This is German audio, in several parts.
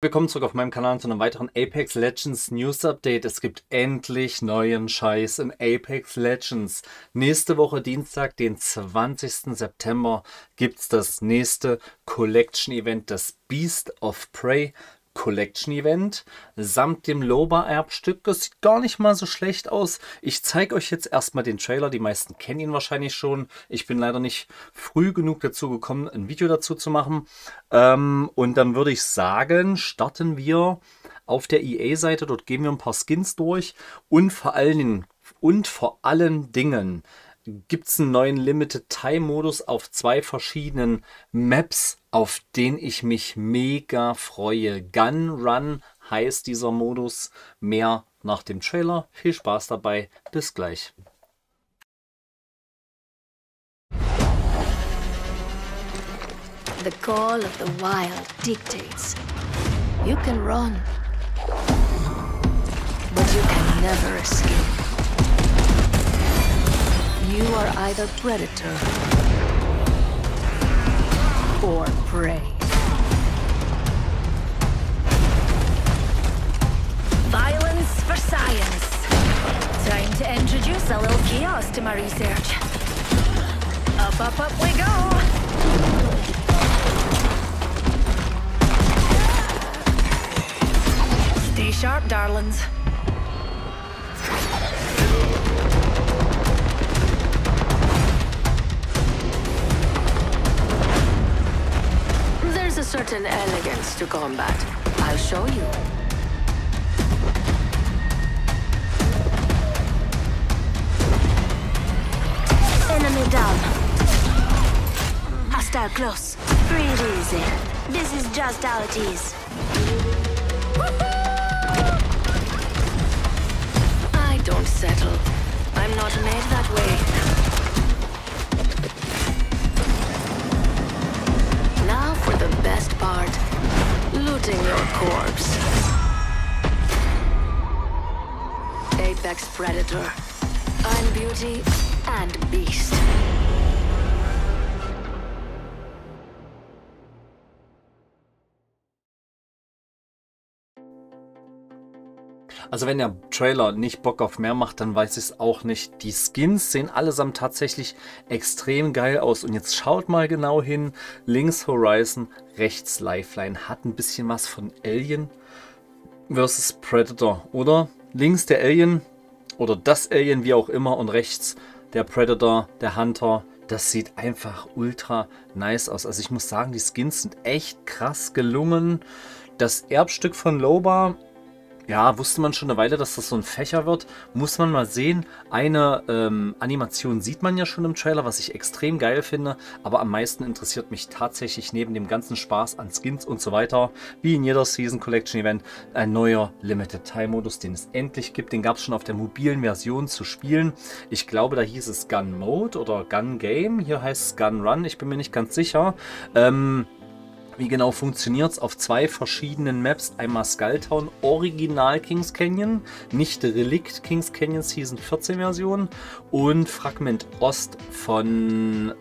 Willkommen zurück auf meinem Kanal zu einem weiteren Apex Legends News Update. Es gibt endlich neuen Scheiß in Apex Legends. Nächste Woche Dienstag, den 20. September, gibt es das nächste Collection Event, das Beast of Prey Collection Event, samt dem Loba Erbstück. Das sieht gar nicht mal so schlecht aus. Ich zeige euch jetzt erstmal den Trailer. Die meisten kennen ihn wahrscheinlich schon. Ich bin leider nicht früh genug dazu gekommen, ein Video dazu zu machen. Und dann würde ich sagen, starten wir auf der EA-Seite. Dort gehen wir ein paar Skins durch. Und vor allen Dingen gibt es einen neuen Limited-Time-Modus auf zwei verschiedenen Maps, auf den ich mich mega freue. Gun Run heißt dieser Modus. Mehr nach dem Trailer. Viel Spaß dabei. Bis gleich. The call of the wild dictates. You can run, but you can never escape. You are either predator or prey. Violence for science. Time to introduce a little chaos to my research. Up, up, up we go. Stay sharp, darlings. A certain elegance to combat. I'll show you. Enemy down. Hostile close. Breathe easy. This is just how it is. I don't settle. I'm not made that way. Best part, looting your corpse. Apex Predator. I'm beauty and beast. Also wenn der Trailer nicht Bock auf mehr macht, dann weiß ich es auch nicht. Die Skins sehen allesamt tatsächlich extrem geil aus. Und jetzt schaut mal genau hin. Links Horizon, rechts Lifeline. Hat ein bisschen was von Alien vs. Predator, oder? Links der Alien oder das Alien, wie auch immer. Und rechts der Predator, der Hunter. Das sieht einfach ultra nice aus. Also ich muss sagen, die Skins sind echt krass gelungen. Das Erbstück von Loba... Ja, wusste man schon eine Weile, dass das so ein Fächer wird. Muss man mal sehen. Eine Animation sieht man ja schon im Trailer, was ich extrem geil finde. Aber am meisten interessiert mich tatsächlich neben dem ganzen Spaß an Skins und so weiter, wie in jeder Season Collection Event, ein neuer Limited Time Modus, den es endlich gibt. Den gab es schon auf der mobilen Version zu spielen. Ich glaube, da hieß es Gun Mode oder Gun Game. Hier heißt es Gun Run. Ich bin mir nicht ganz sicher. Wie genau funktioniert es auf zwei verschiedenen Maps? Einmal Skulltown, Original Kings Canyon, nicht Relikt Kings Canyon Season 14 Version und Fragment Ost von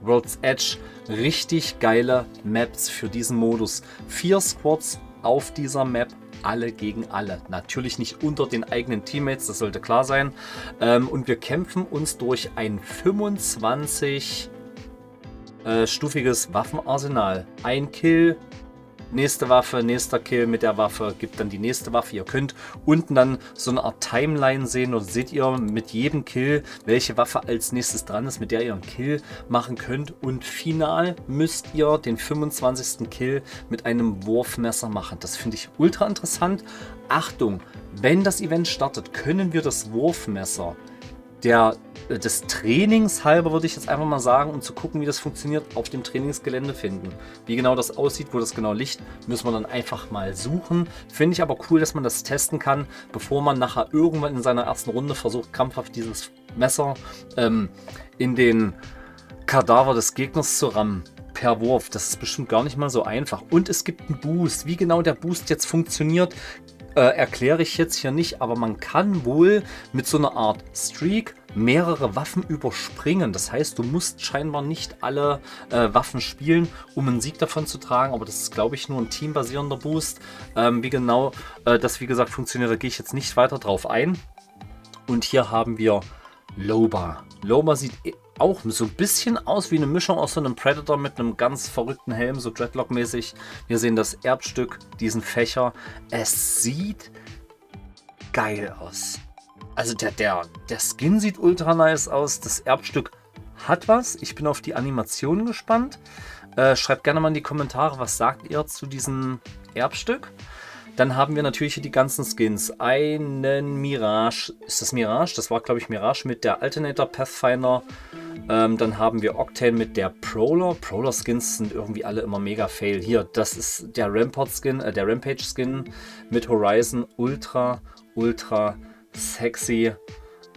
World's Edge. Richtig geile Maps für diesen Modus. 4 Squads auf dieser Map. Alle gegen alle. Natürlich nicht unter den eigenen Teammates, das sollte klar sein. Und wir kämpfen uns durch ein 25-stufiges Waffenarsenal. Ein Kill, nächste Waffe, nächster Kill mit der Waffe, gibt dann die nächste Waffe. Ihr könnt unten dann so eine Art Timeline sehen und seht ihr mit jedem Kill, welche Waffe als nächstes dran ist, mit der ihr einen Kill machen könnt. Und final müsst ihr den 25. Kill mit einem Wurfmesser machen. Das finde ich ultra interessant. Achtung, wenn das Event startet, können wir das Wurfmesser des Trainings halber, würde ich jetzt einfach mal sagen, um zu gucken, wie das funktioniert, auf dem Trainingsgelände finden. Wie genau das aussieht, wo das genau liegt, müssen wir dann einfach mal suchen. Finde ich aber cool, dass man das testen kann, bevor man nachher irgendwann in seiner ersten Runde versucht, krampfhaft dieses Messer in den Kadaver des Gegners zu rammen. Per Wurf. Das ist bestimmt gar nicht mal so einfach. Und es gibt einen Boost. Wie genau der Boost jetzt funktioniert, erkläre ich jetzt hier nicht, aber man kann wohl mit so einer Art Streak mehrere Waffen überspringen. Das heißt, du musst scheinbar nicht alle Waffen spielen, um einen Sieg davon zu tragen. Aber das ist, glaube ich, nur ein teambasierender Boost. Wie genau das, wie gesagt, funktioniert, da gehe ich jetzt nicht weiter drauf ein. Und hier haben wir Loba. Loba sieht auch so ein bisschen aus wie eine Mischung aus so einem Predator mit einem ganz verrückten Helm, so Dreadlock-mäßig. Wir sehen das Erbstück, diesen Fächer. Es sieht geil aus. Also der Skin sieht ultra nice aus. Das Erbstück hat was. Ich bin auf die Animationen gespannt. Schreibt gerne mal in die Kommentare, was sagt ihr zu diesem Erbstück. Dann haben wir natürlich hier die ganzen Skins. Einen Mirage. Ist das Mirage? Das war, glaube ich, Mirage mit der Alternator, Pathfinder. Dann haben wir Octane mit der Prowler. Prowler-Skins sind irgendwie alle immer mega fail. Hier, das ist der Rampart-Skin, der Rampage-Skin mit Horizon. Ultra, ultra sexy.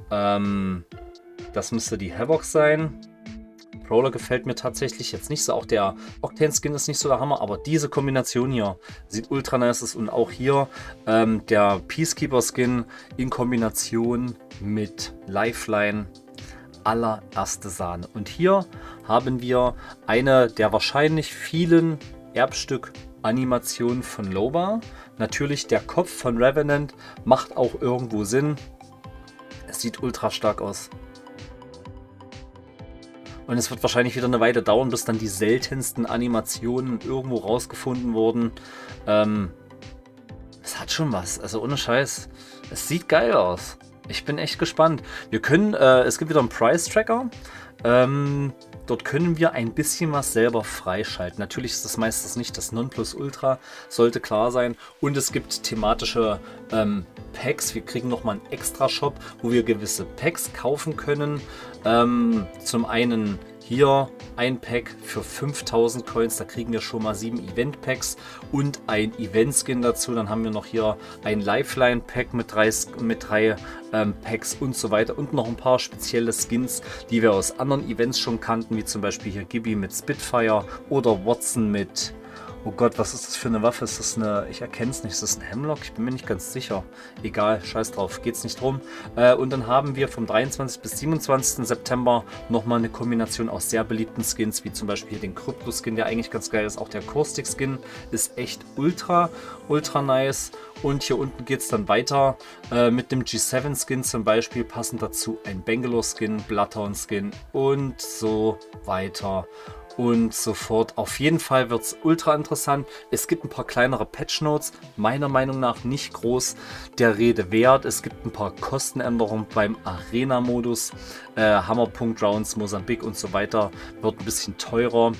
Das müsste die Havoc sein. Prowler gefällt mir tatsächlich jetzt nicht so. Auch der Octane-Skin ist nicht so der Hammer, aber diese Kombination hier sieht ultra nice aus. Und auch hier der Peacekeeper-Skin in Kombination mit Lifeline. Allererste Sahne. Und hier haben wir eine der wahrscheinlich vielen Erbstück-Animationen von Loba. Natürlich der Kopf von Revenant macht auch irgendwo Sinn. Es sieht ultra stark aus. Und es wird wahrscheinlich wieder eine Weile dauern, bis dann die seltensten Animationen irgendwo rausgefunden wurden. Es hat schon was. Also ohne Scheiß. Es sieht geil aus. Ich bin echt gespannt. Wir können, es gibt wieder einen Price-Tracker. Dort können wir ein bisschen was selber freischalten. Natürlich ist das meistens nicht das Nonplusultra, sollte klar sein. Und es gibt thematische Packs. Wir kriegen nochmal einen Extra-Shop, wo wir gewisse Packs kaufen können. Zum einen hier ein Pack für 5000 Coins, da kriegen wir schon mal 7 Event-Packs und ein Event-Skin dazu. Dann haben wir noch hier ein Lifeline-Pack mit 3 Packs und so weiter und noch ein paar spezielle Skins, die wir aus anderen Events schon kannten, wie zum Beispiel hier Gibby mit Spitfire oder Watson mit... Oh Gott, was ist das für eine Waffe? Ist das eine... Ich erkenne es nicht. Ist das ein Hemlock? Ich bin mir nicht ganz sicher. Egal, scheiß drauf. Geht's nicht drum. Und dann haben wir vom 23. bis 27. September nochmal eine Kombination aus sehr beliebten Skins, wie zum Beispiel hier den Krypto-Skin, der eigentlich ganz geil ist. Auch der Caustic-Skin ist echt ultra, ultra nice. Und hier unten geht es dann weiter mit dem G7-Skin zum Beispiel. Passend dazu ein Bangalore-Skin, Bloodhound-Skin und so weiter. Und so fort. Auf jeden Fall wird es ultra interessant. Es gibt ein paar kleinere Patchnotes, meiner Meinung nach nicht groß der Rede wert. Es gibt ein paar Kostenänderungen beim Arena-Modus. Hammerpunkt, Rounds, Mosambik und so weiter wird ein bisschen teurer.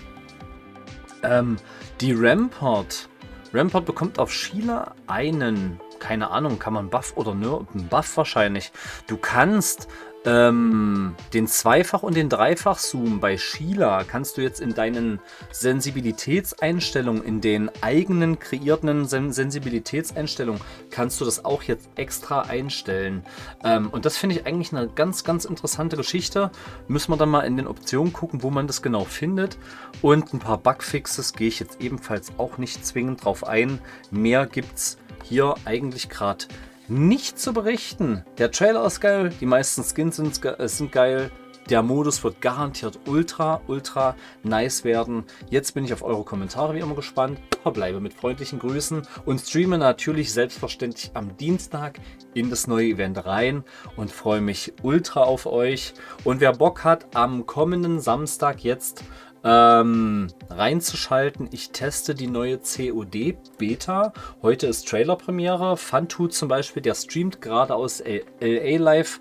Die Rampart. Rampart bekommt auf Sheila einen, keine Ahnung, kann man Buff oder nur einen Buff wahrscheinlich. Du kannst... den Zweifach- und den Dreifach-Zoom bei Sheila kannst du jetzt in deinen Sensibilitätseinstellungen, in den eigenen kreierten Sensibilitätseinstellungen, kannst du das auch jetzt extra einstellen. Und das finde ich eigentlich eine ganz, ganz interessante Geschichte. Müssen wir dann mal in den Optionen gucken, wo man das genau findet. Und ein paar Bugfixes gehe ich jetzt ebenfalls auch nicht zwingend drauf ein. Mehr gibt es hier eigentlich gerade nicht zu berichten. Der Trailer ist geil, die meisten Skins sind geil, der Modus wird garantiert ultra, ultra nice werden. Jetzt bin ich auf eure Kommentare wie immer gespannt, verbleibe mit freundlichen Grüßen und streame natürlich selbstverständlich am Dienstag in das neue Event rein und freue mich ultra auf euch. Und wer Bock hat, am kommenden Samstag jetzt reinzuschalten. Ich teste die neue COD Beta. Heute ist Trailer-Premiere. Fantu zum Beispiel, der streamt gerade aus LA live.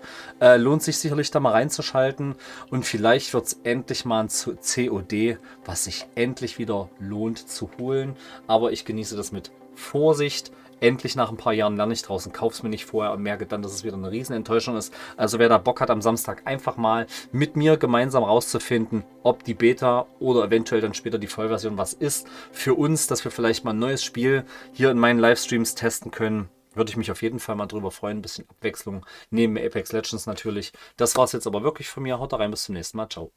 Lohnt sich sicherlich da mal reinzuschalten. Und vielleicht wird es endlich mal ein COD, was sich endlich wieder lohnt zu holen. Aber ich genieße das mit Vorsicht. Endlich nach ein paar Jahren lerne ich draußen, kauf's mir nicht vorher und merke dann, dass es wieder eine Riesenenttäuschung ist. Also wer da Bock hat, am Samstag einfach mal mit mir gemeinsam rauszufinden, ob die Beta oder eventuell dann später die Vollversion was ist für uns, dass wir vielleicht mal ein neues Spiel hier in meinen Livestreams testen können. Würde ich mich auf jeden Fall mal drüber freuen. Ein bisschen Abwechslung neben Apex Legends natürlich. Das war's jetzt aber wirklich von mir. Haut rein, bis zum nächsten Mal. Ciao.